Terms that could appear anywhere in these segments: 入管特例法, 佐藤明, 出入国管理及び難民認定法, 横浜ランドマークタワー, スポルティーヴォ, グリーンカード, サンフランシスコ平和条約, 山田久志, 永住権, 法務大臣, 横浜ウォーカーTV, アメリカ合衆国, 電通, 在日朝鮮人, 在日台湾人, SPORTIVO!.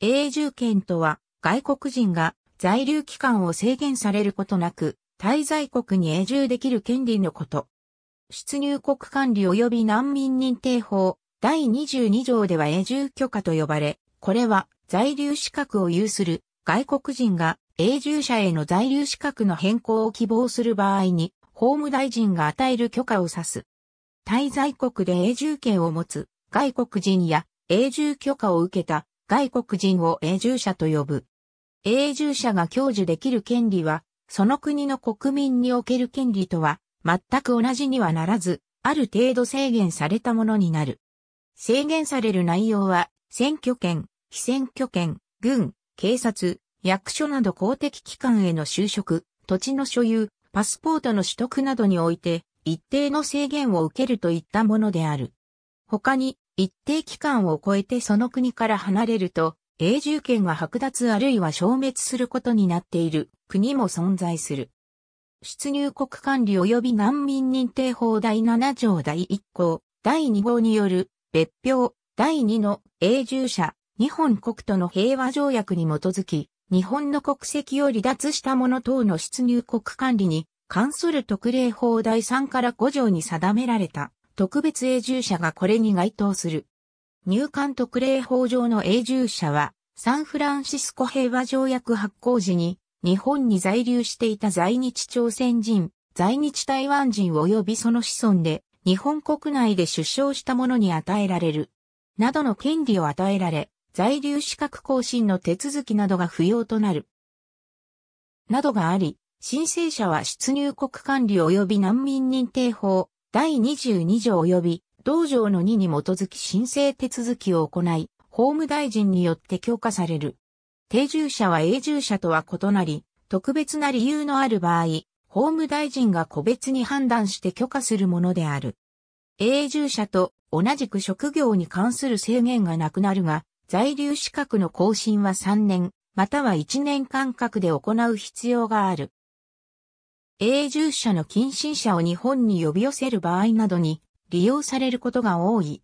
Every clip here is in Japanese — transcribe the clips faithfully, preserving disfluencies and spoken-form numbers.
永住権とは、外国人が在留期間を制限されることなく、滞在国に永住できる権利のこと。出入国管理及び難民認定法だいにじゅうにじょうでは永住許可と呼ばれ、これは在留資格を有する外国人が永住者への在留資格の変更を希望する場合に、法務大臣が与える許可を指す。滞在国で永住権を持つ外国人や永住許可を受けた外国人を永住者と呼ぶ。永住者が享受できる権利は、その国の国民における権利とは全く同じにはならず、ある程度制限されたものになる。制限される内容は、選挙権、被選挙権、軍、警察、役所など公的機関への就職、土地の所有、パスポートの取得などにおいて、一定の制限を受けるといったものである。他に、一定期間を超えてその国から離れると、永住権が剥奪あるいは消滅することになっている国も存在する。出入国管理及び難民認定法だいななじょうだいいっこう、だいにごうによる別表だいにの永住者、日本国との平和条約に基づき、日本の国籍を離脱した者等の出入国管理に関する特例法だいさんからごじょうに定められた特別永住者がこれに該当する。入管特例法上の永住者は、サンフランシスコ平和条約発効時に、日本に在留していた在日朝鮮人、在日台湾人及びその子孫で、日本国内で出生した者に与えられる、などの権利を与えられ、在留資格更新の手続きなどが不要となる、などがあり、申請者は出入国管理及び難民認定法、だいにじゅうにじょう及び、同条のにに基づき申請手続きを行い、法務大臣によって許可される。定住者は永住者とは異なり、特別な理由のある場合、法務大臣が個別に判断して許可するものである。永住者と同じく職業に関する制限がなくなるが、在留資格の更新はさんねん、またはいちねんかん隔で行う必要がある。永住者の近親者を日本に呼び寄せる場合などに、利用されることが多い。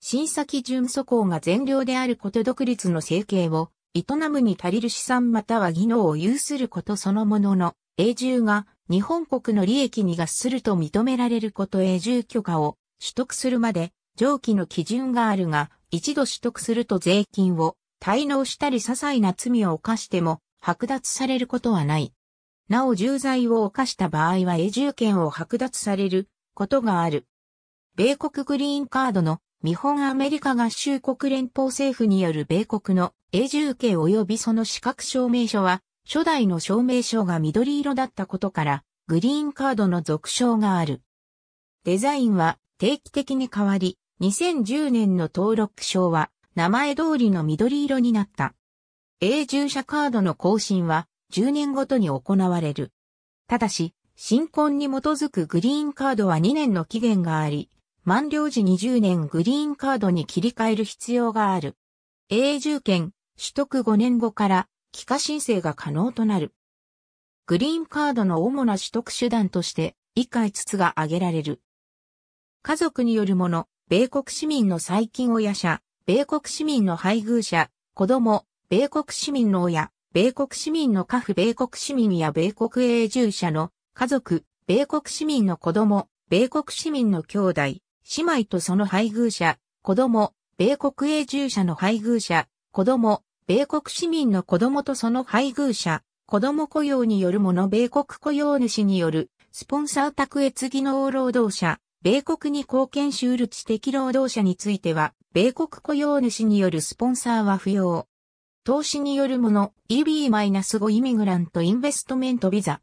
審査基準素項が全量であること独立の生計を営むに足りる資産または技能を有することそのものの永住が日本国の利益に合すると認められること永住許可を取得するまで上記の基準があるが一度取得すると税金を滞納したり些細な罪を犯しても剥奪されることはない。なお重罪を犯した場合は永住権を剥奪されることがある。米国グリーンカードの見本アメリカ合衆国連邦政府による米国の永住権及びその資格証明書は初代の証明書が緑色だったことからグリーンカードの俗称がある。デザインは定期的に変わりにせんじゅうねんの登録証は名前通りの緑色になった。永住者カードの更新はじゅうねんごとに行われる。ただし、新婚に基づくグリーンカードはにねんの期限があり、満了時にじゅうねんグリーンカードに切り替える必要がある。永住権取得ごねんごから帰化申請が可能となる。グリーンカードの主な取得手段として以下いつつが挙げられる。家族によるもの、米国市民の最近親者、米国市民の配偶者、子供、米国市民の親、米国市民の家父、米国市民や米国永住者の家族、米国市民の子供、米国市民の兄弟、姉妹とその配偶者、子供、米国永住者の配偶者、子供、米国市民の子供とその配偶者、子供雇用によるもの、米国雇用主による、スポンサー卓越技能労働者、米国に貢献し得る知的労働者については、米国雇用主によるスポンサーは不要。投資によるもの、イービーご イミグラントインベストメントビザ。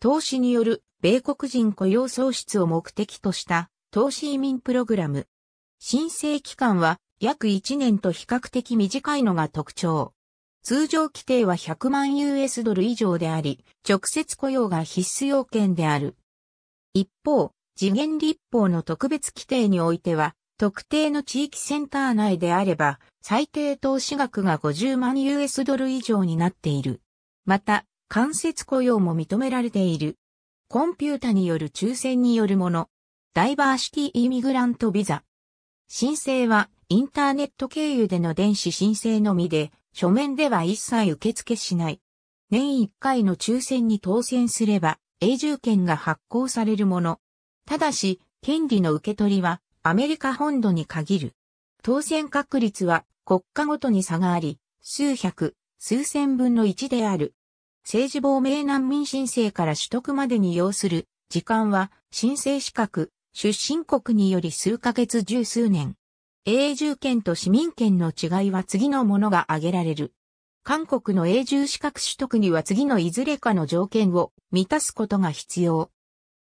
投資による、米国人雇用創出を目的とした、投資移民プログラム。申請期間は約いちねんと比較的短いのが特徴。通常規定はひゃくまんユーエスドル以上であり、直接雇用が必須要件である。一方、時限立法の特別規定においては、特定の地域センター内であれば、最低投資額がごじゅうまんユーエスドル以上になっている。また、間接雇用も認められている。コンピュータによる抽選によるもの。ダイバーシティ・イミグラント・ビザ。申請はインターネット経由での電子申請のみで、書面では一切受付しない。年いっかいの抽選に当選すれば、永住権が発行されるもの。ただし、権利の受け取りはアメリカ本土に限る。当選確率は国家ごとに差があり、数百、数千分のいちである。政治亡命難民申請から取得までに要する時間は申請資格、出身国により数ヶ月十数年。永住権と市民権の違いは次のものが挙げられる。韓国の永住資格取得には次のいずれかの条件を満たすことが必要。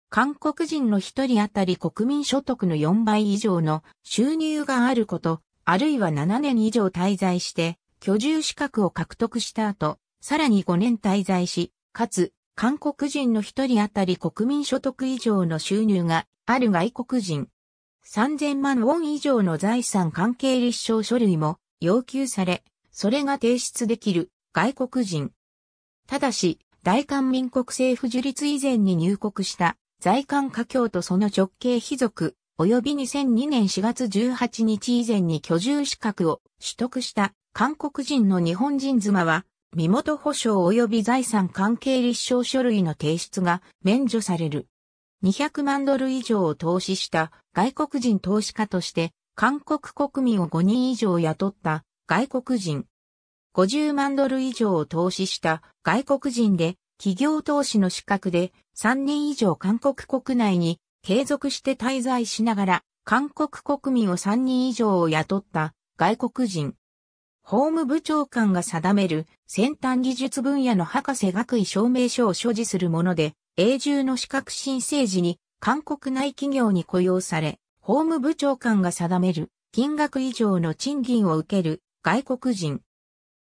韓国人の一人当たり国民所得のよんばい以上の収入があること、あるいはななねん以上滞在して居住資格を獲得した後、さらにごねん滞在し、かつ、韓国人の一人当たり国民所得以上の収入がある外国人。さんぜんまんウォン以上の財産関係立証書類も要求され、それが提出できる外国人。ただし、大韓民国政府樹立以前に入国した在韓華僑とその直系卑族、及びにせんにねんしがつじゅうはちにち以前に居住資格を取得した韓国人の日本人妻は、身元保証及び財産関係立証書類の提出が免除される。にひゃくまんドル以上を投資した外国人投資家として、韓国国民をごにん以上雇った外国人。ごじゅうまんドル以上を投資した外国人で、企業投資の資格でさんねん以上韓国国内に継続して滞在しながら、韓国国民をさんにん以上を雇った外国人。法務部長官が定める先端技術分野の博士学位証明書を所持するもので、永住の資格申請時に韓国内企業に雇用され、法務部長官が定める金額以上の賃金を受ける外国人。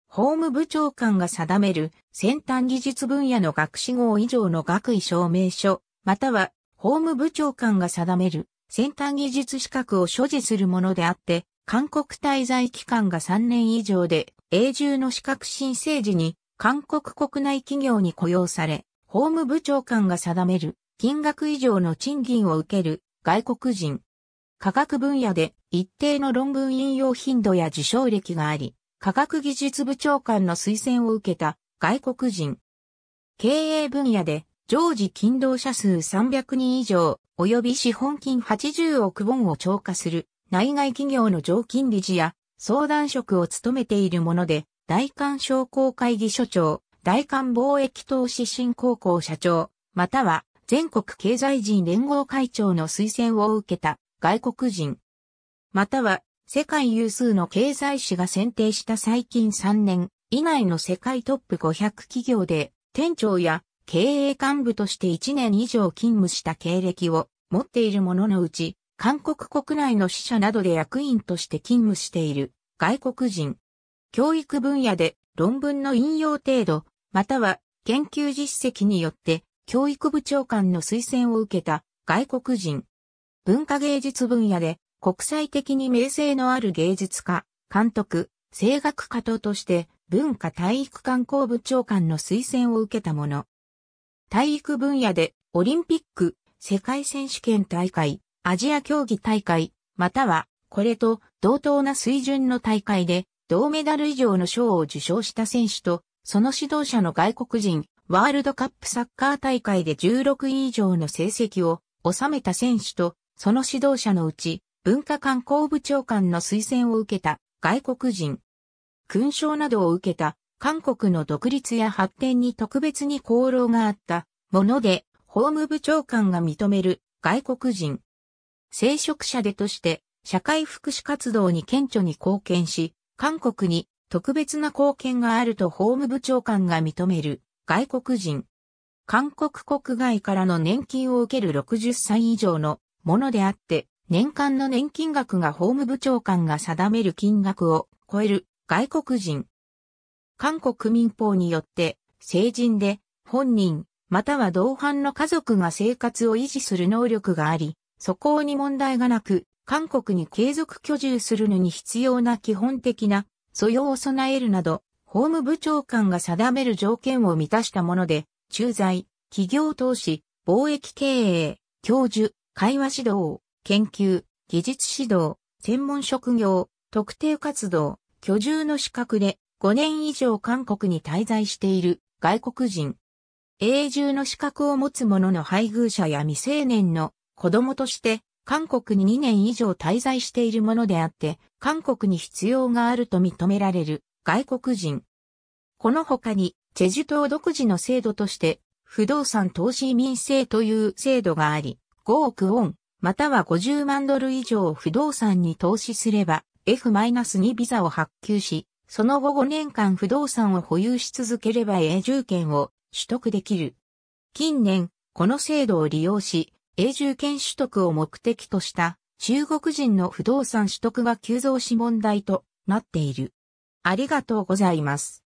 法務部長官が定める先端技術分野の学士号以上の学位証明書、または法務部長官が定める先端技術資格を所持するものであって、韓国滞在期間がさんねん以上で、永住の資格申請時に、韓国国内企業に雇用され、法務部長官が定める、金額以上の賃金を受ける、外国人。科学分野で、一定の論文引用頻度や受賞歴があり、科学技術部長官の推薦を受けた、外国人。経営分野で、常時勤労者数さんびゃくにん以上、及び資本金はちじゅうおくウォンを超過する。内外企業の常勤理事や相談職を務めているもので、大韓商工会議所長、大韓貿易投資振興校社長、または全国経済人連合会長の推薦を受けた外国人。または世界有数の経済誌が選定した最近さんねん以内の世界トップごひゃく企業で店長や経営幹部としていちねん以上勤務した経歴を持っているもののうち、韓国国内の支社などで役員として勤務している外国人。教育分野で論文の引用程度、または研究実績によって教育部長官の推薦を受けた外国人。文化芸術分野で国際的に名声のある芸術家、監督、声楽家等として文化体育観光部長官の推薦を受けたもの。体育分野でオリンピック、世界選手権大会、アジア競技大会、または、これと同等な水準の大会で、銅メダル以上の賞を受賞した選手と、その指導者の外国人、ワールドカップサッカー大会でじゅうろくい以上の成績を収めた選手と、その指導者のうち、文化観光部長官の推薦を受けた外国人。勲章などを受けた、韓国の独立や発展に特別に功労があったもので、法務部長官が認める外国人。聖職者でとして社会福祉活動に顕著に貢献し、韓国に特別な貢献があると法務部長官が認める外国人。韓国国外からの年金を受けるろくじゅっさい以上のものであって、年間の年金額が法務部長官が定める金額を超える外国人。韓国民法によって成人で本人または同伴の家族が生活を維持する能力があり、素行に問題がなく、韓国に継続居住するのに必要な基本的な素養を備えるなど、法務部長官が定める条件を満たしたもので、駐在、企業投資、貿易経営、教授、会話指導、研究、技術指導、専門職業、特定活動、居住の資格で、ごねん以上韓国に滞在している外国人。永住の資格を持つ者の配偶者や未成年の子供として韓国ににねん以上滞在しているものであって、韓国に必要があると認められる外国人。この他に、チェジュ島独自の制度として、不動産投資移民制という制度があり、ごおくウォン、またはごじゅうまんドル以上不動産に投資すれば、エフに ビザを発給し、その後ごねんかん不動産を保有し続ければ永住権を取得できる。近年、この制度を利用し、永住権取得を目的とした中国人の不動産取得が急増し問題となっている。ありがとうございます。